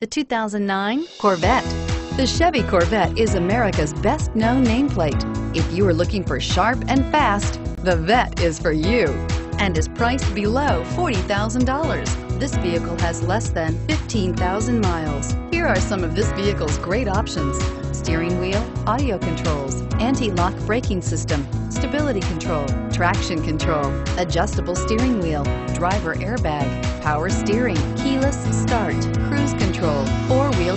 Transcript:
the 2009 Corvette. The Chevy Corvette is America's best-known nameplate. If you are looking for sharp and fast, the Vette is for you and is priced below $40,000. This vehicle has less than 15,000 miles. Here are some of this vehicle's great options: steering wheel audio controls, anti-lock braking system, stability control, traction control, adjustable steering wheel, driver airbag, power steering, keyless start, cruise control, four-wheel